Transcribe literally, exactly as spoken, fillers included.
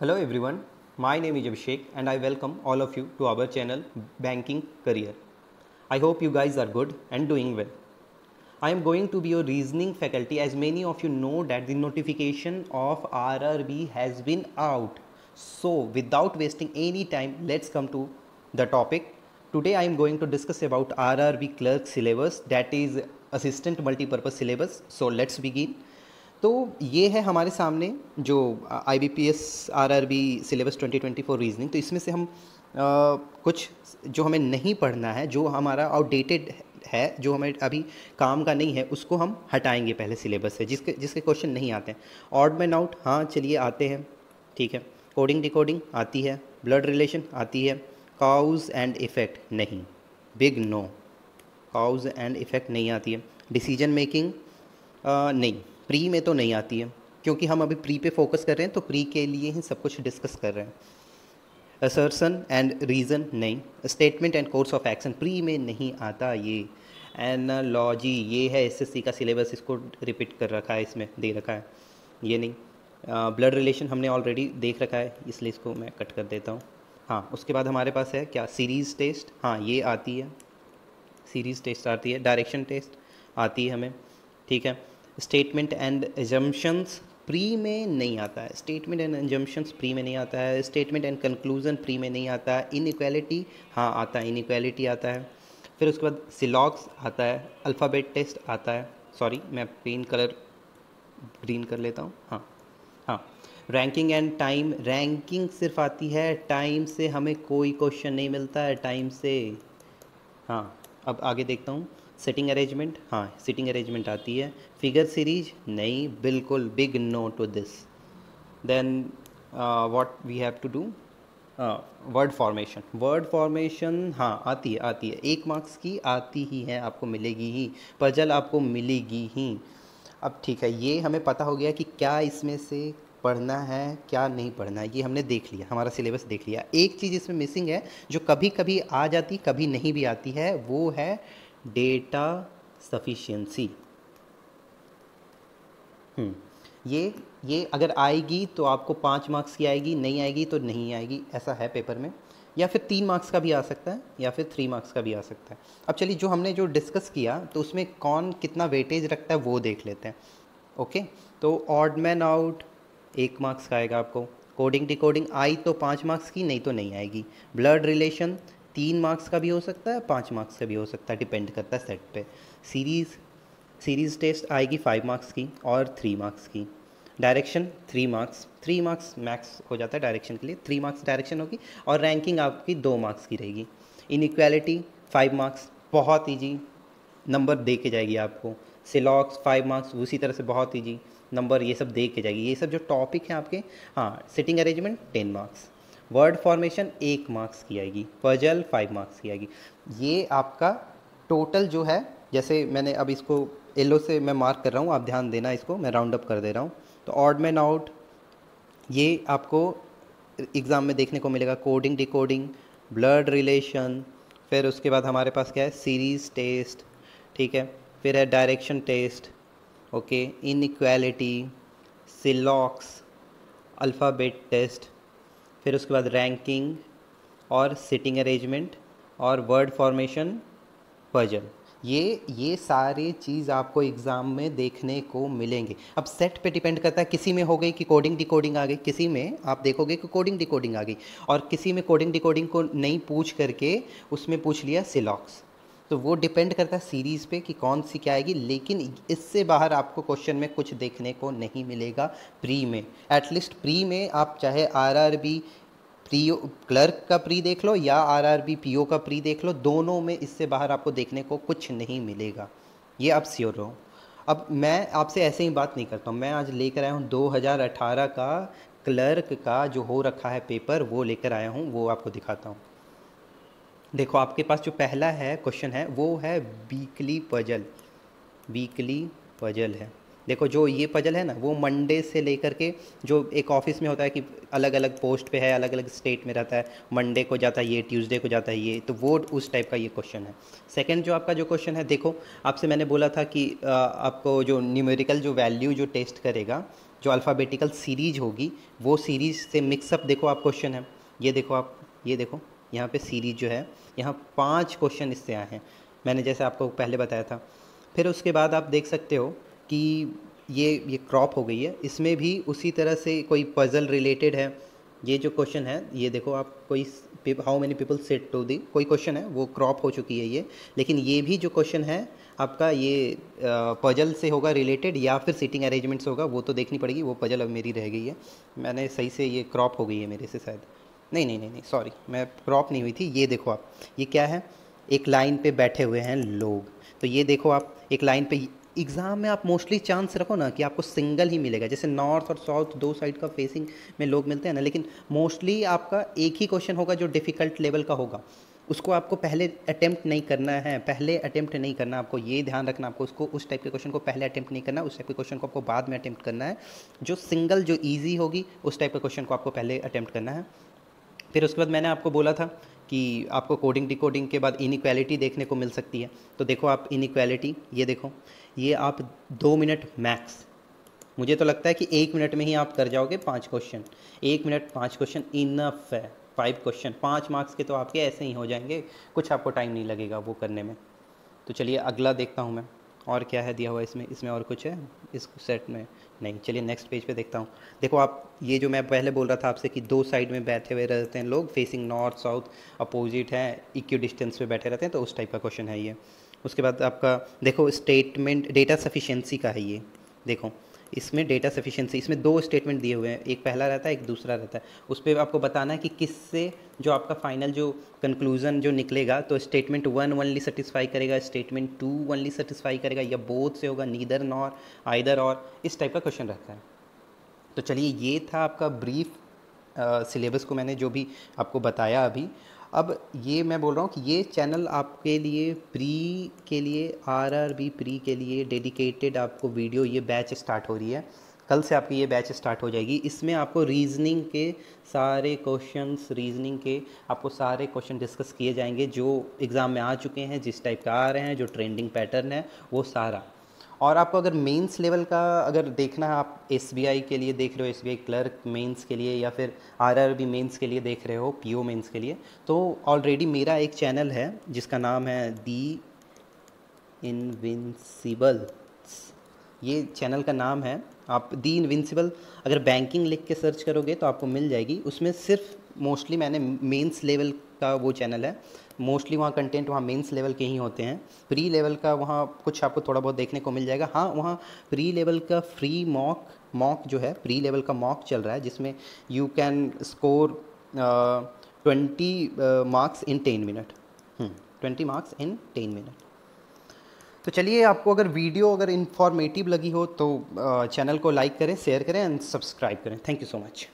Hello everyone, my name is Abhishek and I welcome all of you to our channel Banking Career. I hope you guys are good and doing well. I am going to be your reasoning faculty as many of you know that the notification of R R B has been out. So without wasting any time, let's come to the topic. Today I am going to discuss about R R B clerk syllabus, that is assistant multipurpose syllabus. So let's begin. तो ये है हमारे सामने जो I B P S R R B syllabus twenty twenty four reasoning. तो इसमें से हम आ, कुछ जो हमें नहीं पढ़ना है, जो हमारा आउटडेटेड है, जो हमें अभी काम का नहीं है, उसको हम हटाएंगे पहले सिलेबस से, जिसके जिसके क्वेश्चन नहीं आते हैं। ऑड मैन आउट, हाँ चलिए आते हैं, ठीक है। कोडिंग डिकोडिंग आती है, ब्लड रिलेशन आती है, कॉज एंड इफ़ेक्ट नहीं, big no, cause and effect नहीं आती है। डिसीजन मेकिंग नहीं, प्री में तो नहीं आती है, क्योंकि हम अभी प्री पे फोकस कर रहे हैं, तो प्री के लिए ही सब कुछ डिस्कस कर रहे हैं। असर्सन एंड रीज़न नहीं, statement and course of action pre में नहीं आता ये। एनालॉजी, ये है एसएससी का सिलेबस, इसको रिपीट कर रखा है, इसमें दे रखा है, ये नहीं। ब्लड रिलेशन हमने ऑलरेडी देख रखा है, इसलिए इसको मैं कट कर देता हूँ। हाँ, उसके बाद हमारे पास है क्या, सीरीज़ टेस्ट, हाँ ये आती है, सीरीज़ टेस्ट आती है, डायरेक्शन टेस्ट आती है हमें, ठीक है। स्टेटमेंट एंड एजम्पशंस प्री में नहीं आता है, स्टेटमेंट एंड एजम्पशंस प्री में नहीं आता है। स्टेटमेंट एंड कंक्लूजन प्री में नहीं आता है। इनइक्वालिटी हाँ आता है, इनइक्वालिटी आता है। फिर उसके बाद सिलॉग्स आता है, अल्फ़ाबेट टेस्ट आता है, सॉरी मैं ग्रीन कलर ग्रीन कर लेता हूँ, हाँ हाँ। रैंकिंग एंड टाइम, रैंकिंग सिर्फ आती है, टाइम से हमें कोई क्वेश्चन नहीं मिलता है, टाइम से। हाँ अब आगे देखता हूँ। सिटिंग अरेंजमेंट, हाँ सिटिंग अरेंजमेंट आती है। फिगर सीरीज नहीं, बिल्कुल big no to this. Then what we have to do, word formation, word formation हाँ आती है आती है एक मार्क्स की आती ही है, आपको मिलेगी ही, पजल आपको मिलेगी ही। अब ठीक है, ये हमें पता हो गया कि क्या इसमें से पढ़ना है क्या नहीं पढ़ना है, ये हमने देख लिया, हमारा सिलेबस देख लिया। एक चीज़ इसमें मिसिंग है जो कभी कभी आ जाती कभी नहीं भी आती है, वो है डेटा सफिशिएंसी। हम्म ये ये अगर आएगी तो आपको पाँच मार्क्स की आएगी, नहीं आएगी तो नहीं आएगी, ऐसा है पेपर में। या फिर तीन मार्क्स का भी आ सकता है, या फिर थ्री मार्क्स का भी आ सकता है। अब चलिए जो हमने जो डिस्कस किया तो उसमें कौन कितना वेटेज रखता है वो देख लेते हैं। ओके, तो ऑड मैन आउट एक मार्क्स का आएगा आपको। कोडिंग डिकोडिंग आई तो पाँच मार्क्स की, नहीं तो नहीं आएगी। ब्लड रिलेशन तीन मार्क्स का भी हो सकता है, पाँच मार्क्स का भी हो सकता है, डिपेंड करता है सेट पे। सीरीज़ सीरीज़ टेस्ट आएगी फाइव मार्क्स की और थ्री मार्क्स की। Direction three marks, three marks max हो जाता है डायरेक्शन के लिए, थ्री मार्क्स डायरेक्शन होगी। और रैंकिंग आपकी दो मार्क्स की रहेगी। इनइक्वालिटी फाइव मार्क्स, बहुत ईजी नंबर दे के जाएगी आपको। सिलॉक्स फाइव मार्क्स, उसी तरह से बहुत ईजी नंबर ये सब दे के जाएगी, ये सब जो टॉपिक हैं आपके। हाँ, sitting arrangement ten marks, word formation एक मार्क्स की आएगी, पजल फाइव मार्क्स की आएगी। ये आपका टोटल जो है, जैसे मैंने अब इसको येलो से मैं मार्क कर रहा हूँ, आप ध्यान देना, इसको मैं राउंड अप कर दे रहा हूँ। तो ऑड मैन आउट ये आपको एग्ज़ाम में देखने को मिलेगा। कोडिंग डिकोडिंग, ब्लड रिलेशन, फिर उसके बाद हमारे पास क्या है, सीरीज़ टेस्ट, ठीक है। फिर है direction test, okay, inequality, सिलॉक्स, alphabet test, फिर उसके बाद रैंकिंग और सिटिंग अरेंजमेंट और वर्ड फॉर्मेशन, पजल। ये ये सारे चीज़ आपको एग्ज़ाम में देखने को मिलेंगे। अब सेट पे डिपेंड करता है, किसी में हो गई कि कोडिंग डिकोडिंग आ गई, किसी में आप देखोगे कि कोडिंग डिकोडिंग आ गई, और किसी में कोडिंग डिकोडिंग को नहीं पूछ करके उसमें पूछ लिया सिलॉक्स। तो वो डिपेंड करता है सीरीज़ पे कि कौन सी क्या आएगी, लेकिन इससे बाहर आपको क्वेश्चन में कुछ देखने को नहीं मिलेगा प्री में। एटलीस्ट प्री में आप चाहे आरआरबी पीओ क्लर्क का प्री देख लो या आरआरबी पीओ का प्री देख लो, दोनों में इससे बाहर आपको देखने को कुछ नहीं मिलेगा, ये आप श्योर रहो। अब मैं आपसे ऐसे ही बात नहीं करता हूँ, मैं आज लेकर आया हूँ दो हज़ार अठारह का क्लर्क का जो हो रखा है पेपर, वो लेकर आया हूँ, वो आपको दिखाता हूँ। देखो आपके पास जो पहला है क्वेश्चन है वो है वीकली पजल, वीकली पजल है। देखो जो ये पजल है ना, वो मंडे से लेकर के, जो एक ऑफिस में होता है कि अलग अलग पोस्ट पे है, अलग अलग स्टेट में रहता है, मंडे को जाता है ये, ट्यूसडे को जाता है ये, तो वो उस टाइप का ये क्वेश्चन है। सेकंड जो आपका जो क्वेश्चन है, देखो आपसे मैंने बोला था कि आ, आपको जो न्यूमेरिकल जो वैल्यू जो टेस्ट करेगा जो अल्फ़ाबेटिकल सीरीज़ होगी वो सीरीज़ से मिक्सअप देखो आप क्वेश्चन है, ये देखो आप, ये देखो यहाँ पे सीरीज़ जो है यहाँ पांच क्वेश्चन इससे आए हैं मैंने जैसे आपको पहले बताया था। फिर उसके बाद आप देख सकते हो कि ये ये क्रॉप हो गई है, इसमें भी उसी तरह से कोई पजल रिलेटेड है। ये जो क्वेश्चन है ये देखो आप, कोई how many people set to the, कोई क्वेश्चन है वो क्रॉप हो चुकी है ये। लेकिन ये भी जो क्वेश्चन है आपका ये पजल से होगा रिलेटेड या फिर सीटिंग अरेंजमेंट्स होगा, वो तो देखनी पड़ेगी, वो पजल अब मेरी रह गई है, मैंने सही से ये क्रॉप हो गई है मेरे से शायद, नहीं नहीं नहीं नहीं सॉरी मैं क्रॉप नहीं हुई थी। ये देखो आप, ये क्या है, एक लाइन पे बैठे हुए हैं लोग, तो ये देखो आप एक लाइन पे। एग्ज़ाम में आप मोस्टली चांस रखो ना कि आपको सिंगल ही मिलेगा, जैसे नॉर्थ और साउथ दो साइड का फेसिंग में लोग मिलते हैं ना, लेकिन मोस्टली आपका एक ही क्वेश्चन होगा जो डिफ़िकल्ट लेवल का होगा, उसको आपको पहले अटैम्प्ट नहीं करना है, पहले अटैम्प्ट नहीं करना, आपको ये ध्यान रखना, आपको उसको उस टाइप के क्वेश्चन को पहले अटैम्प्ट नहीं करना, उस टाइप के क्वेश्चन को आपको बाद में अटैम्प्ट करना है। जो सिंगल जो ईजी होगी उस टाइप के क्वेश्चन को आपको पहले अटैम्प्ट करना है। फिर उसके बाद मैंने आपको बोला था कि आपको कोडिंग डिकोडिंग के बाद इनइक्वालिटी देखने को मिल सकती है, तो देखो आप इनइक्वालिटी, ये देखो ये आप दो मिनट मैक्स, मुझे तो लगता है कि एक मिनट में ही आप कर जाओगे पांच क्वेश्चन, एक मिनट पांच क्वेश्चन इनफ है, फाइव क्वेश्चन पाँच मार्क्स के तो आपके ऐसे ही हो जाएंगे, कुछ आपको टाइम नहीं लगेगा वो करने में। तो चलिए अगला देखता हूँ मैं और क्या है दिया हुआ इसमें, इसमें और कुछ है इस सेट में नहीं, चलिए नेक्स्ट पेज पे देखता हूँ। देखो आप ये जो मैं पहले बोल रहा था आपसे कि दो साइड में बैठे हुए रहते हैं लोग, फेसिंग नॉर्थ साउथ, अपोजिट हैं, इक्वी डिस्टेंस पे बैठे रहते हैं, तो उस टाइप का क्वेश्चन है ये। उसके बाद आपका देखो स्टेटमेंट डेटा सफिशेंसी का है ये, देखो इसमें डेटा सफिशेंसी, इसमें दो स्टेटमेंट दिए हुए हैं, एक पहला रहता है एक दूसरा रहता है, उस पर आपको बताना है कि किससे जो आपका फाइनल जो कंक्लूजन जो निकलेगा, तो स्टेटमेंट वन ओनली सेटिस्फाई करेगा, स्टेटमेंट टू ओनली सेटिस्फाई करेगा, या बोथ से होगा, नीदर नॉर आइदर और, इस टाइप का क्वेश्चन रहता है। तो चलिए ये था आपका ब्रीफ सिलेबस को मैंने जो भी आपको बताया अभी। अब ये मैं बोल रहा हूँ कि ये चैनल आपके लिए प्री के लिए, आरआरबी प्री के लिए डेडिकेटेड आपको वीडियो, ये बैच स्टार्ट हो रही है, कल से आपकी ये बैच स्टार्ट हो जाएगी। इसमें आपको रीजनिंग के सारे क्वेश्चंस, रीजनिंग के आपको सारे क्वेश्चन डिस्कस किए जाएंगे जो एग्ज़ाम में आ चुके हैं, जिस टाइप का आ रहे हैं, जो ट्रेंडिंग पैटर्न है वो सारा। और आपको अगर मेंस लेवल का अगर देखना है, आप एसबीआई के लिए देख रहे हो, एसबीआई क्लर्क मेंस के लिए या फिर आरआरबी मेंस के लिए देख रहे हो, पीओ मेंस के लिए, तो ऑलरेडी मेरा एक चैनल है जिसका नाम है दी इनविंसिबल्स, ये चैनल का नाम है। आप दी इनविंसिबल अगर बैंकिंग लिख के सर्च करोगे तो आपको मिल जाएगी। उसमें सिर्फ मोस्टली मैंने मेंस लेवल का वो चैनल है, मोस्टली वहाँ कंटेंट वहाँ मेंस लेवल के ही होते हैं, प्री लेवल का वहाँ कुछ आपको थोड़ा बहुत देखने को मिल जाएगा। हाँ वहाँ प्री लेवल का फ्री मॉक मॉक जो है प्री लेवल का मॉक चल रहा है, जिसमें you can score twenty marks in ten minute twenty marks in ten minute. तो चलिए, आपको अगर वीडियो अगर इन्फॉर्मेटिव लगी हो तो चैनल को लाइक करें, शेयर करें एंड सब्सक्राइब करें। Thank you so much.